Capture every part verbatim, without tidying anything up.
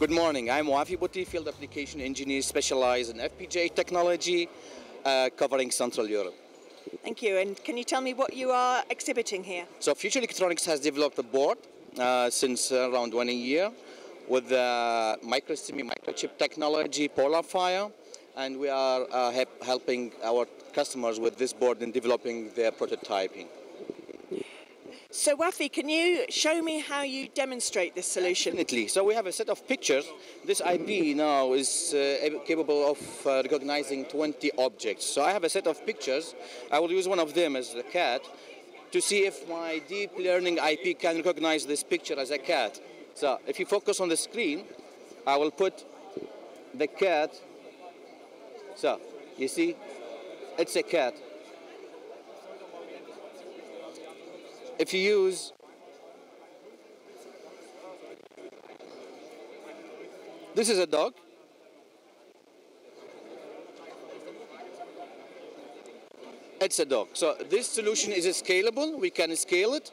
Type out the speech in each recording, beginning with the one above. Good morning, I'm Wafy Butty, Field Application Engineer specialized in F P G A technology, uh, covering Central Europe. Thank you, and can you tell me what you are exhibiting here? So Future Electronics has developed a board uh, since uh, around one year with uh, Microchip technology, Polar Fire, and we are uh, he helping our customers with this board in developing their prototyping. So Wafy, can you show me how you demonstrate this solution? Definitely. So we have a set of pictures. This I P now is uh, capable of uh, recognizing twenty objects. So I have a set of pictures. I will use one of them as the cat to see if my deep learning I P can recognize this picture as a cat. So if you focus on the screen, I will put the cat. So you see, it's a cat. If you use this is a dog. It's a dog. So this solution is scalable. We can scale it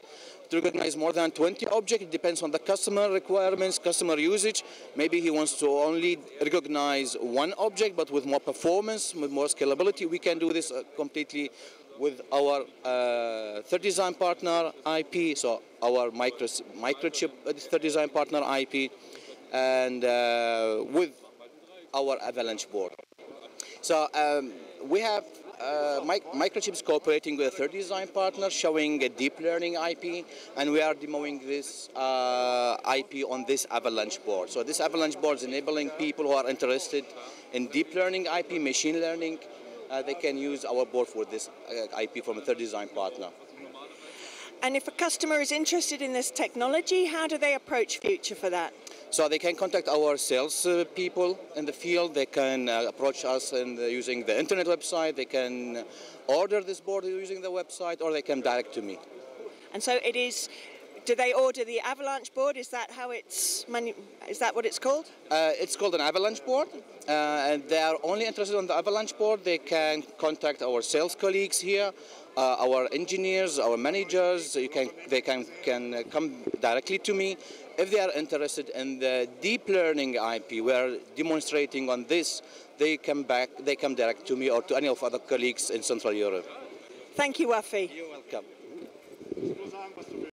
to recognize more than twenty objects. It depends on the customer requirements, customer usage. Maybe he wants to only recognize one object, but with more performance, with more scalability, we can do this completely with our uh, third design partner I P, so our micro, Microchip third design partner I P, and uh, with our Avalanche board. So um, we have uh, mic Microchip's cooperating with a third design partner, showing a deep learning I P, and we are demoing this uh, I P on this Avalanche board. So this Avalanche board is enabling people who are interested in deep learning I P, machine learning. Uh, they can use our board for this uh, I P from a third design partner. And if a customer is interested in this technology, how do they approach Future for that? So they can contact our sales uh, people in the field. They can uh, approach us in the, using the internet website. They can order this board using the website, or they can direct to me. And so it is. Do they order the Avalanche board? Is that how it's manu is that what it's called? Uh, it's called an Avalanche board, uh, and they are only interested on the Avalanche board. They can contact our sales colleagues here, uh, our engineers, our managers. You can they can can come directly to me if they are interested in the deep learning I P. We are demonstrating on this. They come back. They come direct to me or to any of other colleagues in Central Europe. Thank you, Wafy. You're welcome.